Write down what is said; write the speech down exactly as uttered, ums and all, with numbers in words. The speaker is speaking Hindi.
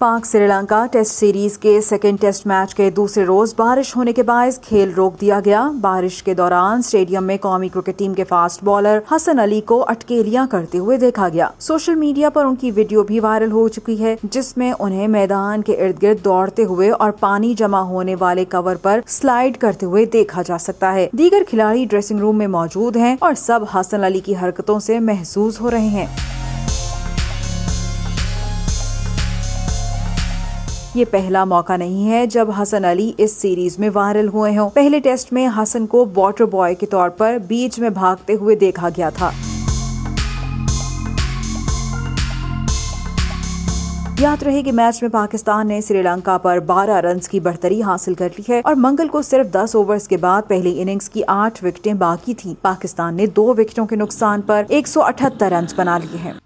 पाक श्रीलंका टेस्ट सीरीज के सेकेंड टेस्ट मैच के दूसरे रोज़ बारिश होने के बायस खेल रोक दिया गया। बारिश के दौरान स्टेडियम में कौमी क्रिकेट टीम के फास्ट बॉलर हसन अली को अटकेलियां करते हुए देखा गया। सोशल मीडिया पर उनकी वीडियो भी वायरल हो चुकी है, जिसमें उन्हें मैदान के इर्द गिर्द दौड़ते हुए और पानी जमा होने वाले कवर पर स्लाइड करते हुए देखा जा सकता है। दीगर खिलाड़ी ड्रेसिंग रूम में मौजूद हैं और सब हसन अली की हरकतों से महसूस हो रहे हैं। ये पहला मौका नहीं है जब हसन अली इस सीरीज में वायरल हुए हों। पहले टेस्ट में हसन को वाटर बॉय के तौर पर बीच में भागते हुए देखा गया था। याद रहे कि मैच में पाकिस्तान ने श्रीलंका पर बारह रन की बढ़तरी हासिल कर ली है और मंगल को सिर्फ दस ओवर्स के बाद पहली इनिंग्स की आठ विकेटें बाकी थीं। पाकिस्तान ने दो विकेटों के नुकसान पर एक सौ अठहत्तर रन बना लिए हैं।